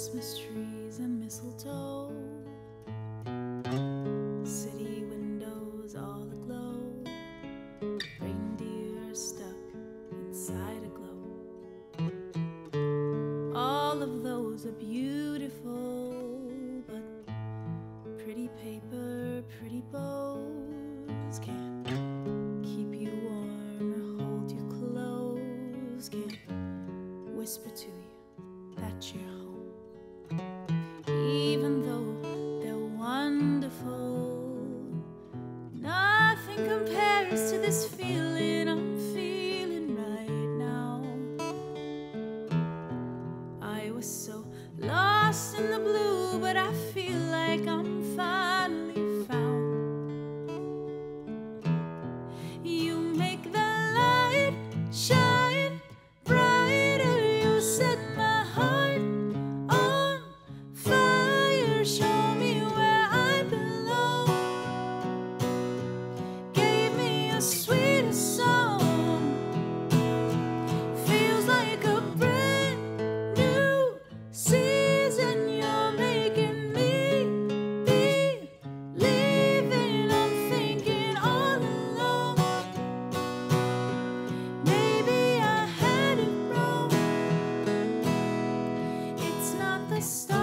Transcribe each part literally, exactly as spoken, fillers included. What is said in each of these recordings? Christmas trees and mistletoe, city windows all aglow, reindeer stuck inside a globe. All of those are beautiful, but pretty paper, pretty bows can't keep you warm or hold you close, can't whisper to you that you're home. Even though they're wonderful, nothing compares to this feeling I'm feeling right now. I was so lost in the blue, but I feel like I'm finally found. You make the light shine brighter, you set my heart on fire, show me where I belong. Gave me a sweeter song, feels like a brand new season. You're making me believe, and I'm thinking all alone. Maybe I had it wrong. The stars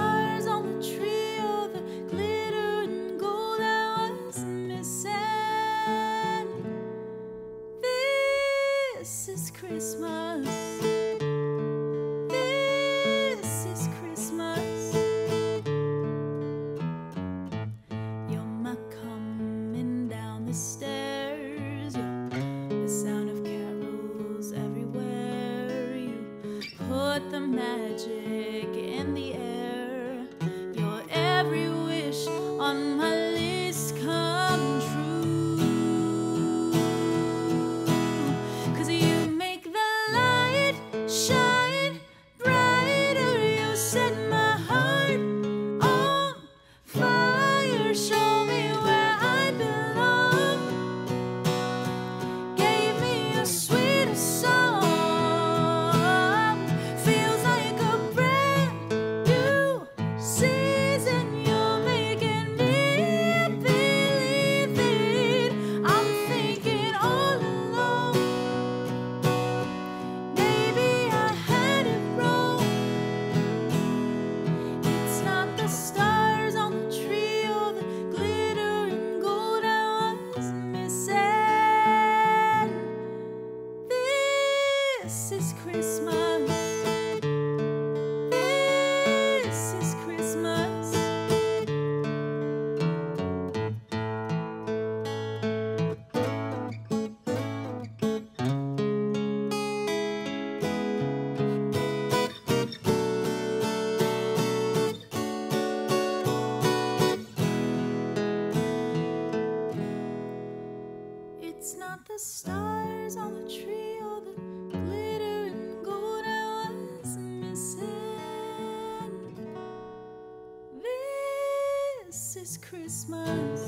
on the tree or the glitter and gold I was missing. This is Christmas. This is Christmas. You're my coming down the stairs, you're the sound of carols everywhere. You put the magic in the air. Every wish on my list come true, 'cause you make the light shine brighter, you set my heart on fire, show me where I belong. Gave me a sweeter song, feels like a brand new season. This is Christmas. This is Christmas. It's not the stars on the tree or the This is Christmas.